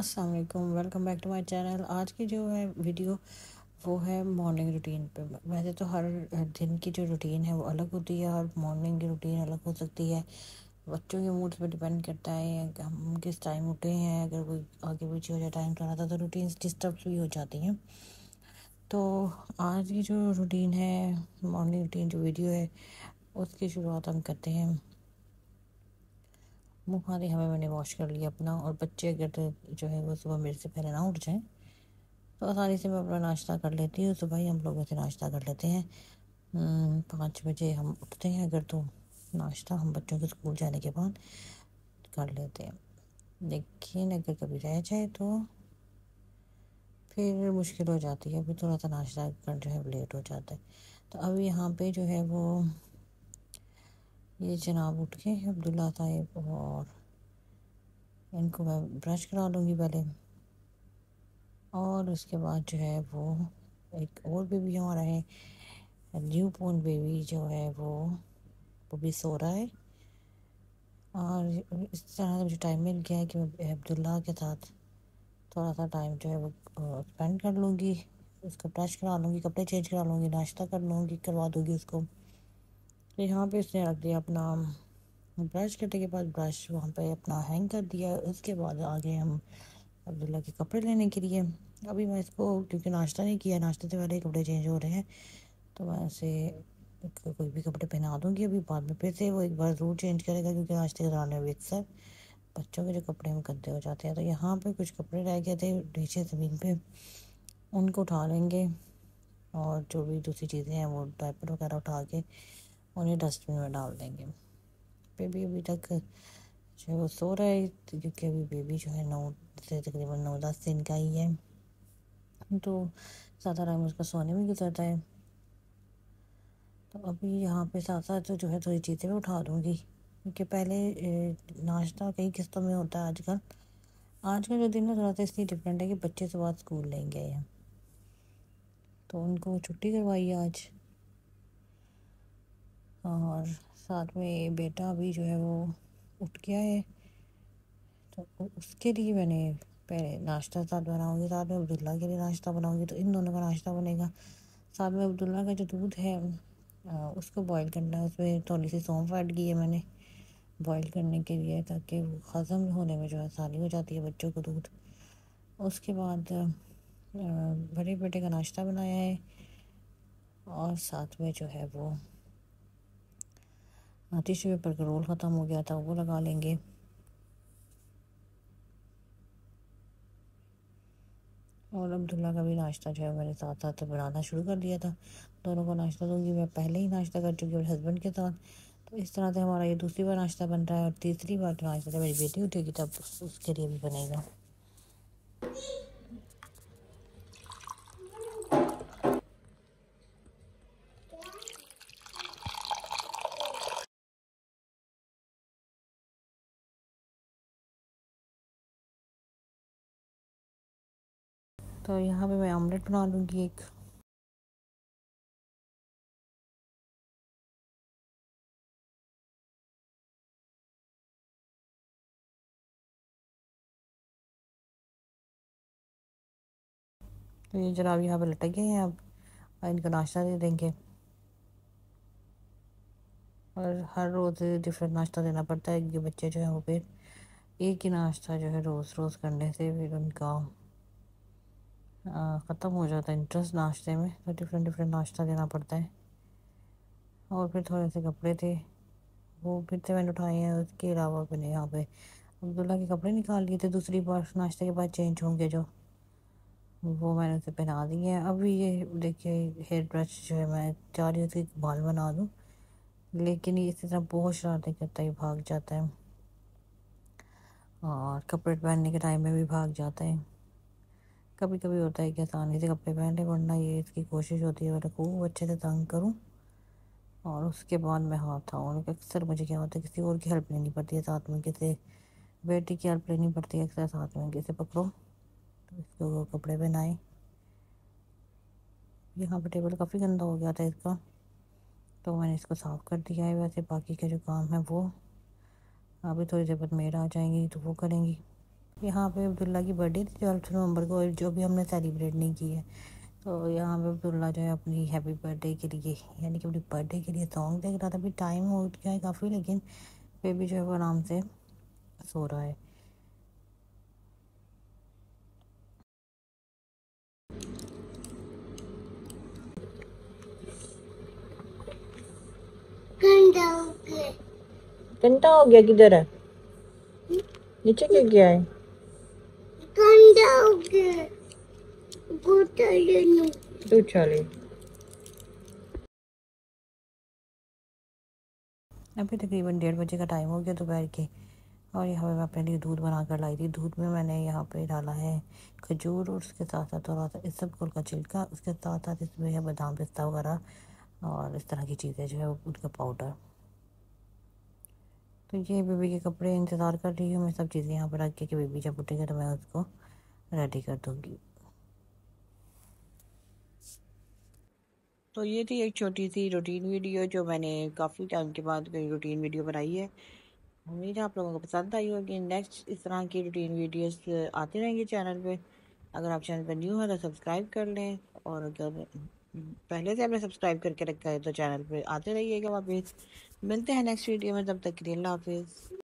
अस्सलाम वालेकुम, welcome back to my channel. आज की जो है वीडियो वो है मॉर्निंग रूटीन पे। वैसे तो हर दिन की जो रूटीन है वो अलग होती है और मॉर्निंग की रूटीन अलग हो सकती है। बच्चों के मूड पे डिपेंड करता है हम किस टाइम उठे हैं। अगर कोई आगे पीछे हो जाए, टाइम चला था तो रूटीन डिस्टर्ब भी हो जाती हैं। तो आज की जो रूटीन है, मॉर्निंग रूटीन जो वीडियो है, उसकी शुरुआत हम करते हैं। मुँह हाथ हमें मैंने वॉश कर लिया अपना, और बच्चे अगर जो है वो सुबह मेरे से पहले ना उठ जाएं तो आसानी से मैं अपना नाश्ता कर लेती हूँ। सुबह ही हम लोग ऐसे नाश्ता कर लेते हैं, 5 बजे हम उठते हैं अगर, तो नाश्ता हम बच्चों के स्कूल जाने के बाद कर लेते हैं। लेकिन अगर कभी रह जाए तो फिर मुश्किल हो जाती है, फिर थोड़ा सा नाश्ता कर जो है लेट हो जाता है। तो अब यहाँ पर जो है वो ये जनाब उठ के अब्दुल्ला साहिब, और इनको मैं ब्रश करा लूँगी पहले, और उसके बाद जो है वो एक और बेबी हमारा है, न्यू बोर्न बेबी जो है वो भी सो रहा है। और इस तरह से मुझे टाइम मिल गया है कि मैं अब्दुल्ला के साथ थोड़ा सा टाइम जो है वो स्पेंड कर लूँगी। उसको ब्रश करा लूँगी, कपड़े चेंज करा लूँगी, नाश्ता कर लूँगी, करवा दूँगी उसको। तो यहाँ पे उसने रख दिया अपना ब्रश, करने के बाद ब्रश वहाँ पे अपना हैंग कर दिया। उसके बाद आ गए हम अब्दुल्ला के कपड़े लेने के लिए। अभी मैं इसको, क्योंकि नाश्ता नहीं किया, नाश्ते से पहले कपड़े चेंज हो रहे हैं, तो मैं उसे कोई भी कपड़े पहना दूँगी। अभी बाद में फिर से वो एक बार ज़रूर चेंज करेगा, क्योंकि नाश्ते के दौरान अभी अक्सर बच्चों के जो कपड़े हम गंदे हो जाते हैं। तो यहाँ पर कुछ कपड़े रह गए थे नीचे ज़मीन पर, उनको उठा लेंगे, और जो भी दूसरी चीज़ें हैं वो डायपर वगैरह उठा के उन्हें डस्टबिन में डाल देंगे। बेबी अभी तक जो है वो सो रहा है, क्योंकि अभी बेबी जो है 9 से तकरीबन 9-10 दिन का ही है, तो ज़्यादा टाइम उसका सोने में गुजरता है। तो अभी यहाँ पे साथ साथ तो जो है थोड़ी चीज़ें मैं उठा दूँगी, क्योंकि पहले नाश्ता कई किस्तों में होता है। आज का जो दिन है थोड़ा सा इसलिए डिफरेंट है कि बच्चे सुबह स्कूल नहीं गए हैं, तो उनको छुट्टी करवाई है आज। और साथ में बेटा अभी जो है वो उठ गया है, तो उसके लिए मैंने पहले नाश्ता साथ बनाऊँगी, साथ में अब्दुल्ला के लिए नाश्ता बनाऊँगी। तो इन दोनों का नाश्ता बनेगा। साथ में अब्दुल्ला का जो दूध है उसको बॉईल करना है, उसमें थोड़ी सी सौंफ ऐड की है मैंने बॉईल करने के लिए, ताकि वो हज़म होने में जो आसानी हो जाती है बच्चों को दूध। उसके बाद बड़े बेटे का नाश्ता बनाया है, और साथ में जो है वो टिश्यू पेपर का रोल ख़त्म हो गया था, वो लगा लेंगे। और अब्दुल्ला का भी नाश्ता जो है मैंने साथ साथ बनाना शुरू कर दिया था। दोनों को नाश्ता दूँगी, मैं पहले ही नाश्ता कर चुकी हूँ हस्बैंड के साथ। तो इस तरह से हमारा ये दूसरी बार नाश्ता बन रहा है, और तीसरी बार जो नाश्ता मेरी बेटी उठेगी तब उसके लिए भी बनेगा। तो यहाँ पे मैं ऑमलेट बना लूँगी एक। तो ये जनाब यहाँ पे लटक गए हैं, अब इनको नाश्ता दे देंगे। और हर रोज़ डिफरेंट नाश्ता देना पड़ता है, क्योंकि बच्चे जो है वो फिर एक ही नाश्ता जो है रोज़ रोज़ करने से फिर उनका ख़त्म हो जाता है इंटरेस्ट नाश्ते में। तो डिफरेंट नाश्ता देना पड़ता है। और फिर थोड़े से कपड़े थे, वो फिर से मैंने उठाए हैं। उसके अलावा मैंने यहाँ पे अब्दुल्ला के कपड़े निकाल लिए थे दूसरी बार, नाश्ते के बाद चेंज होंगे जो, वो मैंने उसे पहना दिए हैं। अभी ये देखिए हेयर ब्रश जो है, मैं चाह रही हूँ उसके बाल बना दूँ, लेकिन ये इसी तरह बहुत शरारतें करता है, भाग जाता है, और कपड़े पहनने के टाइम में भी भाग जाता है। कभी कभी होता है कि आसानी से कपड़े पहनने, वरना ये इसकी कोशिश होती है मैंने खूब अच्छे से तंग करूँ, और उसके बाद मैं हाथ आऊँ। अक्सर मुझे क्या होता है, किसी और की हेल्प लेनी पड़ती है, साथ में किसी बेटी की हेल्प लेनी पड़ती है, अक्सर साथ में किसी पकड़ो तो इसको कपड़े पहनाए। यहाँ पर टेबल काफ़ी गंदा हो गया था इसका, तो मैंने इसको साफ़ कर दिया है। वैसे बाकी का जो काम है वो अभी थोड़ी देर बाद मेरा आ जाएंगी तो वो करेंगी। यहाँ पे अब्दुल्ला की बर्थडे 12 नवंबर को, जो भी हमने सेलिब्रेट नहीं की है। तो यहाँ पे अब्दुल्ला जो है अपनी हैप्पी बर्थडे के लिए, यानी कि अपनी बर्थडे के लिए सॉन्ग देख रहा था। अभी टाइम हो गया है काफ़ी, लेकिन बेबी जो है वो आराम से सो रहा है। घंटा हो गया, किधर है? नीचे क्यों गया है? घंटा हो गया, तू चले। अभी तकरीबन 1:30 बजे का टाइम हो गया दोपहर के। और यहाँ पे मैं अपने लिए दूध बना कर लाई थी। दूध में मैंने यहाँ पे डाला है खजूर, और उसके साथ साथ थोड़ा सा इसबगुल का छिलका, उसके साथ साथ इसमें है बादाम पिस्ता वगैरह और इस तरह की चीज़ें जो है उनका पाउडर। तो ये बेबी के कपड़े, इंतज़ार कर रही हूँ मैं सब चीज़ें यहाँ पर रख के कि बेबी जब उठेगा तो मैं उसको रेडी कर दूँगी। तो ये थी एक छोटी सी रूटीन वीडियो, जो मैंने काफ़ी टाइम के बाद कोई रूटीन वीडियो बनाई है। उम्मीद है आप लोगों को पसंद आई होगी। नेक्स्ट इस तरह की रूटीन वीडियोस आती रहेंगी चैनल पे। अगर आप चैनल पर न्यू हैं तो सब्सक्राइब कर लें, और अगर पहले से आपने सब्सक्राइब करके रखा है तो चैनल पर आते रहिएगा वापस। मिलते हैं नेक्स्ट वीडियो में, तब तक के लिए अल्लाह हाफिज़।